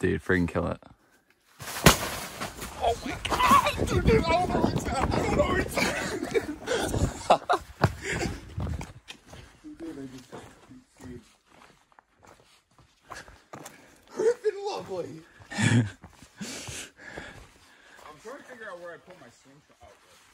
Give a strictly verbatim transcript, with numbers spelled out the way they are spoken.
Dude, freaking kill it. Oh my god! Dude, dude, I don't know where it's at. I don't know where it's at. Dude, I just... Freaking lovely! I'm trying to figure out where I put my swing shot. Oh,